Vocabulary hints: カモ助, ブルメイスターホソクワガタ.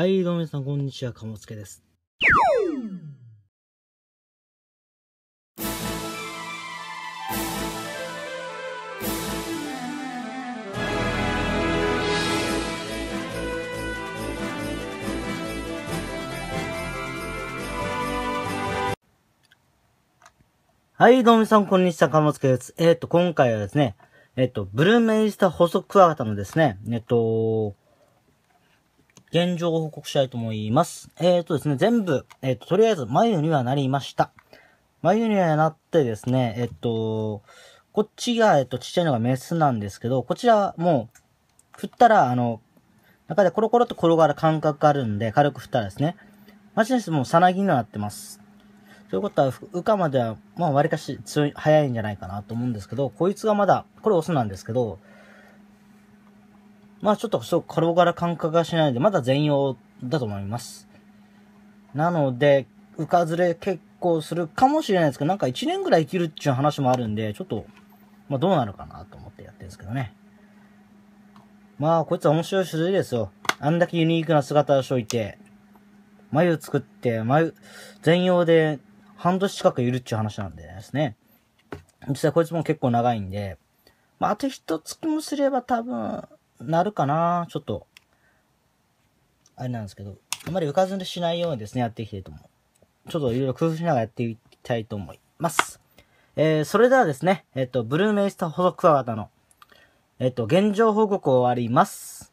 はい、どうも皆さん、こんにちは、かもつけです。はい、どうも皆さん、こんにちは、かもつけです。今回はですね、ブルメイスタ細クワガタのですね、現状を報告したいと思います。ですね、全部、とりあえず、繭にはなりました。繭にはなってですね、こっちが、ちっちゃいのがメスなんですけど、こちらはもう、振ったら、中でコロコロと転がる感覚があるんで、軽く振ったらですね、マジでもうさなぎになってます。ということは、羽化までは、まあ、割かし強い、早いんじゃないかなと思うんですけど、こいつがまだ、これオスなんですけど、まあちょっとそう軽々感覚がしないので、まだ全容だと思います。なので、浮かずれ結構するかもしれないですけど、なんか1年ぐらい生きるっていう話もあるんで、ちょっと、まあどうなるかなと思ってやってるんですけどね。まあこいつは面白い種類ですよ。あんだけユニークな姿をしといて、繭作って、全容で半年近くいるっていう話なんでですね。実際こいつも結構長いんで、まああと一月もすれば多分、なるかなちょっと、あれなんですけど、あまり浮かずれしないようにですね、やっていきたいと思う。ちょっといろいろ工夫しながらやっていきたいと思います。それではですね、ブルメイスタ細クワガタの、現状報告を終わります。